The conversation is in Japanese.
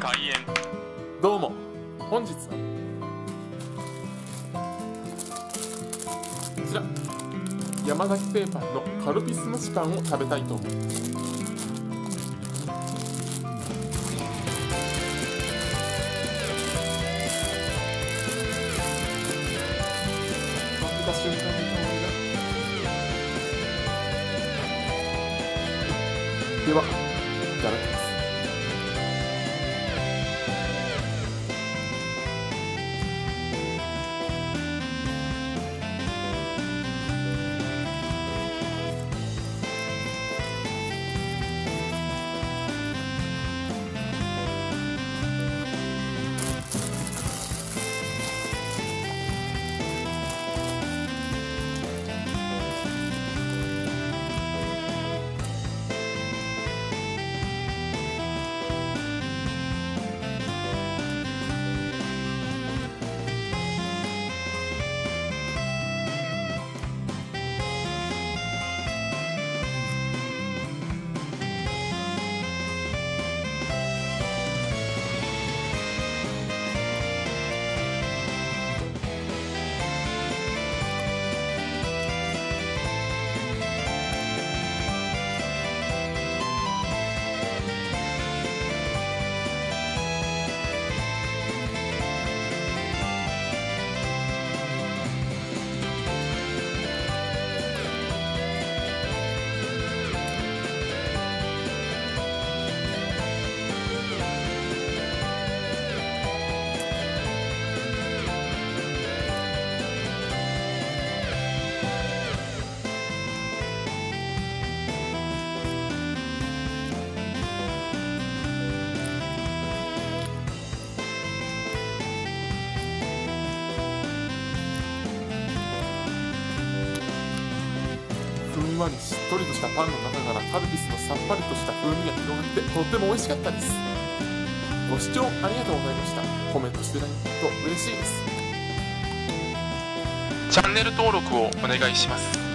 開演。どうも本日はこちら山崎製パンのカルピス蒸しパンを食べたいと思います。食べた瞬間に香りが。ではいただきます。ふんわりしっとりとしたパンの中からカルピスのさっぱりとした風味が広がってとっても美味しかったです。ご視聴ありがとうございました。コメントしていただけると嬉しいです。チャンネル登録をお願いします。